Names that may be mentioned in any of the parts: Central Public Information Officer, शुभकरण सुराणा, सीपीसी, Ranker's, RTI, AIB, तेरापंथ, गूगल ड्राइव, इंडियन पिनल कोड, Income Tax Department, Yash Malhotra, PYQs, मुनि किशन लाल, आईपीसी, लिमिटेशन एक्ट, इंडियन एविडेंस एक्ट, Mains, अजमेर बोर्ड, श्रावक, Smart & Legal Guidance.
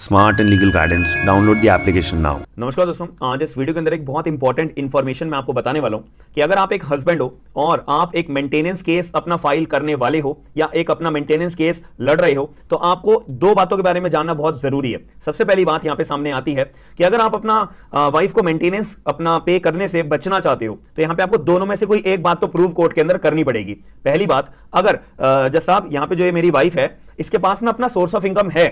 Smart and legal guidance, download the application now. नमस्कार दोस्तों, आज इस वीडियो के अंदर एक बहुत इंपॉर्टेंट इन्फॉर्मेशन मैं आपको बताने वाला हूँ कि अगर आप एक हस्बैंड हो और आप एक मेंटेनेंस केस अपना फाइल करने वाले हो या एक अपना मेंटेनेंस केस लड़ रहे हो तो आपको दो बातों के बारे में जानना बहुत जरूरी है। सबसे पहली बात यहाँ पे सामने आती है कि अगर आप अपना वाइफ को मेंटेनेंस अपना पे करने से बचना चाहते हो तो यहाँ पे आपको दोनों में से कोई एक बात तो प्रूफ कोर्ट के अंदर करनी पड़ेगी। पहली बात, अगर जज साहब यहाँ पे जो ये मेरी वाइफ है इसके पास ना अपना सोर्स ऑफ इनकम है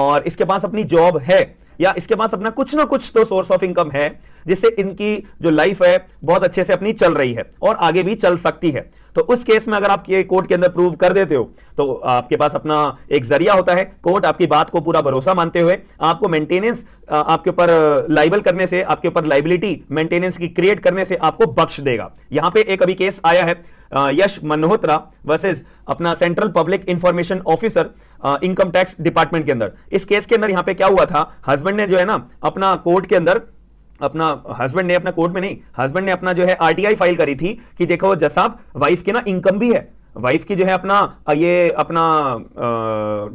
और इसके पास अपनी जॉब है या इसके पास अपना कुछ ना कुछ तो सोर्स ऑफ इनकम है जिससे इनकी जो लाइफ है बहुत अच्छे से अपनी चल रही है और आगे भी चल सकती है, तो उस केस में अगर आप ये कोर्ट के अंदर प्रूव कर देते हो तो आपके पास अपना एक जरिया होता है। कोर्ट आपकी बात को पूरा भरोसा मानते हुए आपको मेंटेनेंस आपके ऊपर लाइबल करने से, आपके ऊपर लाइबिलिटी मेंटेनेंस की क्रिएट करने से आपको बख्श देगा। यहां पे एक अभी केस आया है यश मल्होत्रा वर्सेस अपना central public information officer income tax department के अंदर। इस केस के अंदर यहाँ पे क्या हुआ था, हस्बैंड ने जो है ना अपना कोर्ट के अंदर हस्बैंड ने अपना जो है आरटीआई फाइल करी थी कि देखो जज साहब वाइफ की ना इनकम भी है, वाइफ की जो है अपना ये अपना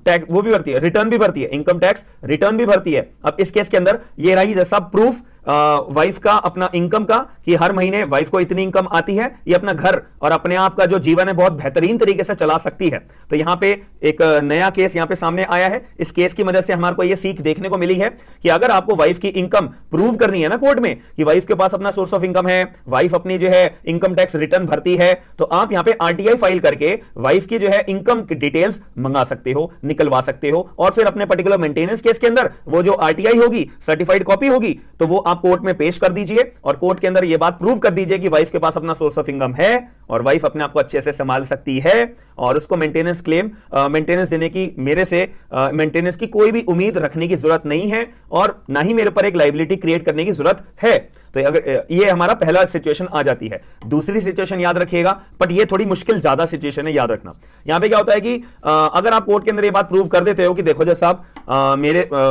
टैक्स वो भी भरती है, रिटर्न भी भरती है, इनकम टैक्स रिटर्न भी भरती है। अब इस केस के अंदर ये रही जैसा प्रूफ वाइफ का अपना इनकम का कि हर महीने वाइफ को इतनी इनकम आती है, ये अपना घर और अपने आप का जो जीवन है बहुत बेहतरीन तरीके से चला सकती है। तो यहाँ पे एक नया केस यहाँ पे सामने आया है। इस केस की मदद से हमारे को ये सीख देखने को मिली है कि अगर आपको वाइफ की इनकम प्रूव करनी है ना कोर्ट में कि वाइफ के पास अपना सोर्स ऑफ इनकम है, वाइफ अपनी जो है इनकम टैक्स रिटर्न भरती है, तो आप यहाँ पे आरटीआई फाइल करके वाइफ की जो है इनकम की डिटेल्स मंगा सकते हो, निकलवा सकते हो और फिर अपने पर्टिकुलर मेंटेनेंस केस के अंदर वो जो आरटीआई होगी सर्टिफाइड कॉपी होगी तो वो आप कोर्ट में पेश कर दीजिए और कोर्ट के अंदर ये बात प्रूव कर दीजिए कि वाइफ के पास अपना सोर्स ऑफ इनकम है और वाइफ अपने आप को अच्छे से संभाल सकती है और उसको मेंटेनेंस क्लेम मेंटेनेंस देने की मेरे से मेंटेनेंस की कोई भी उम्मीद रखने की जरूरत नहीं है और ना ही मेरे पर एक लाइबिलिटी क्रिएट करने की जरूरत है। तो अगर ये हमारा पहला सिचुएशन आ जाती है। दूसरी सिचुएशन याद रखिएगा, बट ये थोड़ी मुश्किल ज्यादा सिचुएशन है याद रखना। यहाँ पे क्या होता है कि अगर आप कोर्ट के अंदर ये बात प्रूव कर देते हो कि देखो जज साहब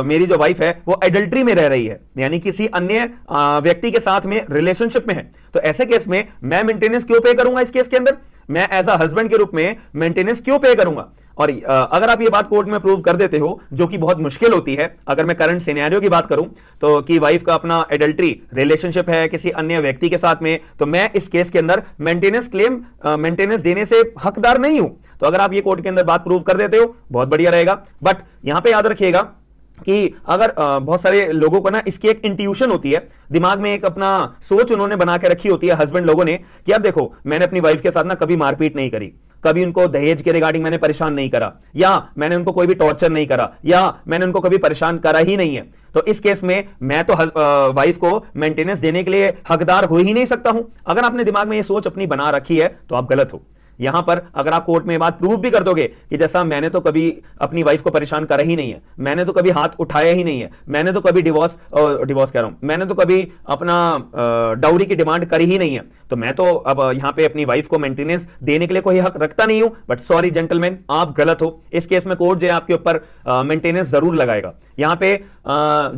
मेरी जो वाइफ है वो एडल्ट्री में रह रही है, यानी किसी अन्य व्यक्ति के साथ में रिलेशनशिप में है, तो ऐसे केस में मैं मेंटेनेंस क्यों पे करूंगा, इस केस के अंदर मैं एज अ हस्बैंड के रूप में मेंटेनेंस क्यों पे करूंगा। और अगर आप ये बात कोर्ट में प्रूव कर देते हो, जो कि बहुत मुश्किल होती है अगर मैं करंट सिनेरियो की बात करूं तो, कि वाइफ का अपना एडल्ट्री रिलेशनशिप है किसी अन्य व्यक्ति के साथ में, तो मैं इस केस के अंदर मेंटेनेंस क्लेम मेंटेनेंस देने से हकदार नहीं हूं। तो अगर आप ये कोर्ट के अंदर बात प्रूव कर देते हो बहुत बढ़िया रहेगा। बट यहां पर याद रखिएगा कि अगर बहुत सारे लोगों को ना इसकी एक इंट्यूशन होती है, दिमाग में एक अपना सोच उन्होंने बना के रखी होती है हस्बैंड लोगों ने कि यार देखो मैंने अपनी वाइफ के साथ ना कभी मारपीट नहीं करी, कभी उनको दहेज के रिगार्डिंग मैंने परेशान नहीं करा या मैंने उनको कोई भी टॉर्चर नहीं करा या मैंने उनको कभी परेशान करा ही नहीं है, तो इस केस में मैं तो वाइफ को मेंटेनेंस देने के लिए हकदार हो ही नहीं सकता हूं। अगर आपने दिमाग में ये सोच अपनी बना रखी है तो आप गलत हो। यहां पर अगर आप कोर्ट में बात प्रूव भी कर दोगे कि जैसा मैंने तो कभी अपनी वाइफ को परेशान करा ही नहीं है, मैंने तो कभी हाथ उठाया ही नहीं है, मैंने तो कभी डिवोर्स कह रहा हूं, मैंने तो कभी अपना डाउरी की डिमांड करी ही नहीं है, तो मैं तो अब यहां पे अपनी वाइफ को मेंटेनेंस देने के लिए कोई हक रखता नहीं हूं। बट सॉरी जेंटलमैन, आप गलत हो। इस केस में कोर्ट जो है आपके ऊपर मेंटेनेंस जरूर लगाएगा। यहां पे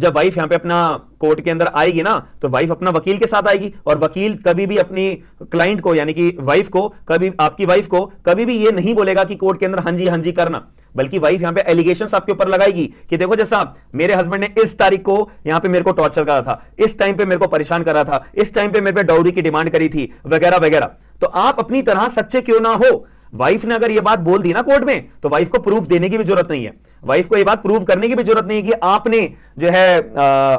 जब वाइफ यहाँ पे अपना कोर्ट के अंदर आएगी ना तो वाइफ अपना वकील के साथ आएगी और वकील कभी भी अपनी क्लाइंट को यानी कि वाइफ को कभी, आपकी वाइफ को कभी भी ये नहीं बोलेगा कि कोर्ट के अंदर हां जी करना, बल्कि वाइफ यहां पे एलिगेशंस आपके ऊपर लगाएगी कि देखो जैसा मेरे हस्बैंड ने इस तारीख को यहां पे मेरे को टॉर्चर करा था, इस टाइम पे मेरे को परेशान करा था, इस टाइम पे मेरे पे डाउरी की डिमांड करी थी वगैरह वगैरह। तो आप अपनी तरह सच्चे क्यों ना हो, वाइफ ने अगर यह बात बोल दी ना कोर्ट में तो वाइफ को प्रूफ देने की भी जरूरत नहीं है, वाइफ को यह बात प्रूव करने की भी जरूरत नहीं है कि आपने जो है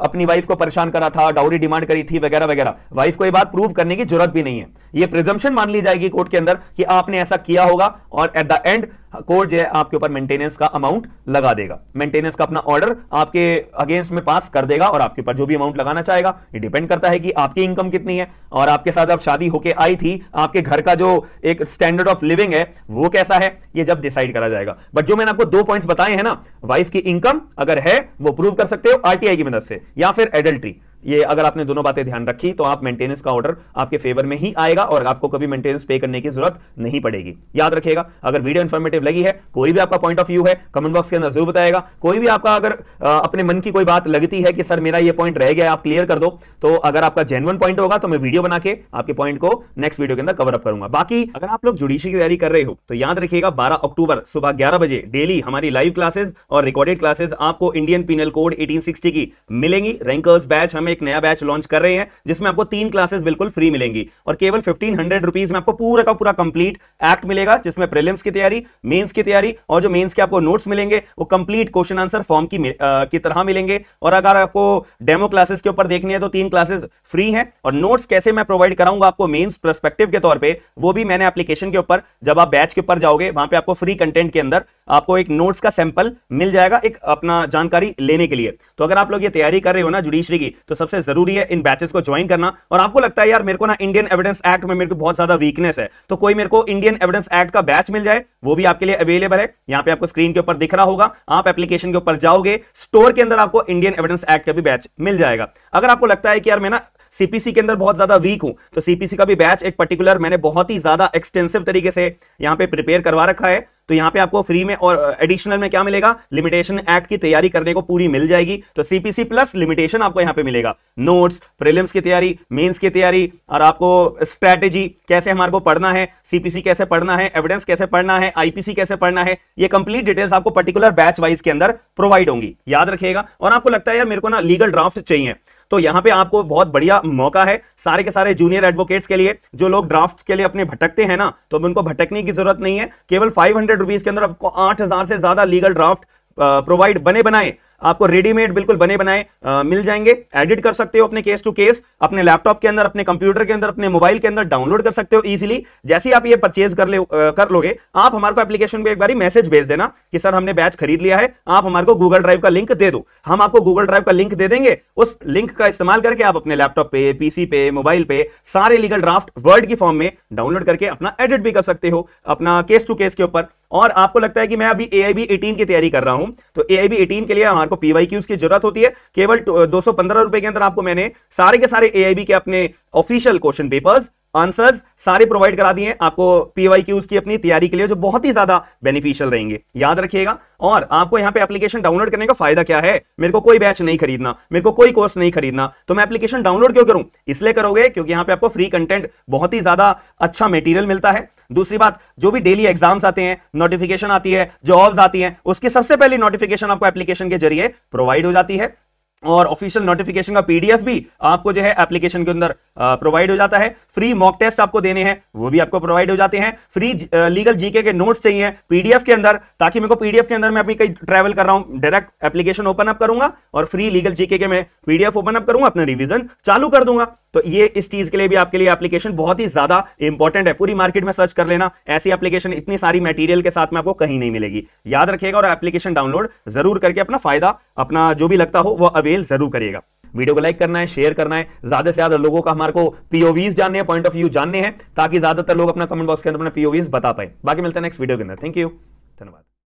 अपनी वाइफ को परेशान करा था, डाउरी डिमांड करी थी वगैरह वगैरह। वाइफ को यह बात प्रूव करने की जरूरत भी नहीं है। यह प्रिजम्पशन मान ली जाएगी कोर्ट के अंदर कि आपने ऐसा किया होगा और एट द एंड कोर्ट जो है आपके ऊपर मेंटेनेंस का अमाउंट लगा देगा, मेंटेनेंस का अपना ऑर्डर आपके अगेंस्ट में पास कर देगा और आपके ऊपर जो भी अमाउंट लगाना चाहेगा। ये डिपेंड करता है कि आपकी इनकम कितनी है और आपके साथ आप शादी होकर आई थी, आपके घर का जो एक स्टैंडर्ड ऑफ लिविंग है वो कैसा है, ये जब डिसाइड करा जाएगा। बट जो मैंने आपको दो पॉइंट्स बताए हैं ना, वाइफ की इनकम अगर है वो प्रूव कर सकते हो आरटीआई की मदद से या फिर एडल्ट्री, ये अगर आपने दोनों बातें ध्यान रखी तो आप मेंटेनेंस का ऑर्डर आपके फेवर में ही आएगा और आपको कभी मेंटेनेंस पे करने की जरूरत नहीं पड़ेगी। याद रखिएगा, अगर वीडियो इन्फॉर्मेटिव लगी है, कोई भी आपका पॉइंट ऑफ व्यू है, कमेंट बॉक्स के अंदर जरूर बताएगा। कोई भी आपका अगर अपने मन की कोई बात लगती है कि सर मेरा ये पॉइंट रह गया, आप क्लियर कर दो, तो अगर आपका जेन्युइन पॉइंट होगा तो मैं वीडियो बना के आपके पॉइंट को नेक्स्ट वीडियो के अंदर कवर अप करूंगा। बाकी अगर आप लोग जुडिशरी की तैयारी कर रहे हो तो याद रखिएगा 12 अक्टूबर सुबह 11 बजे डेली हमारी लाइव क्लासेस और रिकॉर्डेड क्लासेस आपको इंडियन पिनल कोड 1860 की मिलेंगी। रैंकर्स बैच, हम एक नया बैच लॉन्च कर रहे हैं जिसमें आपको 3 क्लासेस बिल्कुल फ्री मिलेंगी और केवल 1500 रुपीज में आपको पूरा का पूरा कंप्लीट एक्ट मिलेगा, जिसमें प्रीलिम्स की तैयारी, मेंस की तैयारी और जो मेंस के आपको नोट्स मिलेंगे वो कंप्लीट क्वेश्चन आंसर फॉर्म की तरह मिलेंगे। और अगर आपको डेमो क्लासेस के ऊपर देखनी है तो 3 क्लासेस फ्री हैं और नोट्स कैसे मैं प्रोवाइड कराऊंगा आपको मेंस पर्सपेक्टिव के तौर पे, वो भी मैंने एप्लीकेशन के ऊपर, जब आप बैच के ऊपर जाओगे वहां पे आपको फ्री कंटेंट के अंदर आपको एक नोट्स का सैंपल मिल जाएगा, एक अपना जानकारी लेने के लिए। तो अगर आप लोग ये तैयारी कर रहे हो ना जुडिशरी की, तो सबसे जरूरी है इन बैचेस को ज्वाइन करना। और आपको लगता है यार मेरे को ना इंडियन एविडेंस एक्ट में मेरे को बहुत ज्यादा वीकनेस है, तो कोई मेरे को इंडियन एविडेंस एक्ट का बैच मिल जाए, वो भी आपके लिए अवेलेबल है। यहाँ पे आपको स्क्रीन के ऊपर दिख रहा होगा, आप एप्लीकेशन के ऊपर जाओगे, स्टोर के अंदर आपको इंडियन एविडेंस एक्ट का भी बैच मिल जाएगा। अगर आपको लगता है कि यार मैं ना सीपीसी के अंदर बहुत ज्यादा वीक हूं, तो सीपीसी का भी बैच एक पर्टिकुलर मैंने बहुत ही ज्यादा एक्सटेंसिव तरीके से यहाँ पे प्रिपेयर करवा रखा है। तो यहाँ पे आपको फ्री में और एडिशनल में क्या मिलेगा, लिमिटेशन एक्ट की तैयारी करने को पूरी मिल जाएगी। तो सीपीसी प्लस लिमिटेशन आपको यहाँ पे मिलेगा, नोट्स, प्रीलिम्स की तैयारी, मेंस की तैयारी और आपको स्ट्रैटेजी कैसे हमारे को पढ़ना है, सीपीसी कैसे पढ़ना है, एविडेंस कैसे पढ़ना है, आईपीसी कैसे पढ़ना है, ये कंप्लीट डिटेल्स आपको पर्टिकुलर बैच वाइज के अंदर प्रोवाइड होंगी, याद रखिएगा। और आपको लगता है यार मेरे को ना लीगल ड्राफ्ट चाहिए, तो यहाँ पे आपको बहुत बढ़िया मौका है सारे के सारे जूनियर एडवोकेट्स के लिए। जो लोग ड्राफ्ट्स के लिए अपने भटकते हैं ना, तो उनको भटकने की जरूरत नहीं है। केवल 500 रुपीज के अंदर आपको 8000 से ज्यादा लीगल ड्राफ्ट प्रोवाइड बने बनाए आपको रेडीमेड बिल्कुल बने बनाए मिल जाएंगे। एडिट कर सकते हो अपने केस टू केस, अपने लैपटॉप के अंदर, अपने कंप्यूटर के अंदर, अपने मोबाइल के अंदर डाउनलोड कर सकते हो इजीली। जैसे ही आप ये परचेज कर लोगे, आप हमारे को एप्लीकेशन पे एक बार मैसेज भेज देना कि सर हमने बैच खरीद लिया है, आप हमारे को गूगल ड्राइव का लिंक दे दो। हम आपको गूगल ड्राइव का लिंक दे देंगे, उस लिंक का इस्तेमाल करके आप अपने लैपटॉप पे, पीसी पे, मोबाइल पे सारे लीगल ड्राफ्ट वर्ड की फॉर्म में डाउनलोड करके अपना एडिट भी कर सकते हो अपना केस टू केस के ऊपर। और आपको लगता है कि मैं अभी AIB 18 की तैयारी कर रहा हूं, तो AIB 18 के लिए हमारे को PYQs की जरूरत होती है। केवल 215 रुपए के अंदर आपको मैंने सारे के सारे AIB के अपने ऑफिशियल क्वेश्चन पेपर्स, आंसर्स सारे प्रोवाइड करा दिए आपको PYQs की अपनी तैयारी के लिए, जो बहुत ही ज्यादा बेनिफिशियल रहेंगे, याद रखिएगा। और आपको यहाँ पे एप्लीकेशन डाउनलोड करने का फायदा क्या है, मेरे को कोई बैच नहीं खरीदना, मेरे को कोई कोर्स नहीं खरीदना, तो मैं एप्लीकेशन डाउनलोड क्यों करूं, इसलिए करोगे क्योंकि यहाँ पे आपको फ्री कंटेंट, बहुत ही ज्यादा अच्छा मेटीरियल मिलता है। दूसरी बात, जो भी डेली एग्जाम्स आते हैं, नोटिफिकेशन आती है, जॉब्स आती हैं, उसकी सबसे पहली नोटिफिकेशन आपको एप्लीकेशन के जरिए प्रोवाइड हो जाती है और ऑफिशियल नोटिफिकेशन का पीडीएफ भी आपको जो है एप्लीकेशन के अंदर प्रोवाइड हो जाता है। फ्री मॉक टेस्ट आपको देने हैं, वो भी आपको प्रोवाइड हो जाते हैं। फ्री लीगल जीके के नोट्स चाहिए पीडीएफ के अंदर, ताकि मेरे को पीडीएफ के अंदर मैं अपनी कहीं ट्रैवल कर रहा हूं, डायरेक्ट एप्लीकेशन ओपन अप करूंगा और फ्री लीगल जीके के मैं पीडीएफ ओपन अप करूंगा, अपना रिविजन चालू कर दूंगा। तो ये इस चीज के लिए भी आपके लिए एप्लीकेशन बहुत ही ज्यादा इंपॉर्टेंट है। पूरी मार्केट में सर्च कर लेना, ऐसी एप्लीकेशन इतनी सारी मटेरियल के साथ में आपको कहीं नहीं मिलेगी, याद रखिएगा। और एप्लीकेशन डाउनलोड जरूर करके अपना फायदा, अपना जो भी लगता हो वो अवेल जरूर करिएगा। वीडियो को लाइक करना है, शेयर करना है, ज्यादा से ज्यादा लोगों का हमारे को पीओवीज जानने हैं, पॉइंट ऑफ व्यू जानने हैं, ताकि ज्यादातर लोग अपना कमेंट बॉक्स के अंदर अपना पीओवीज बता पाए। बाकी मिलते हैं नेक्स्ट वीडियो के अंदर। थैंक यू, धन्यवाद।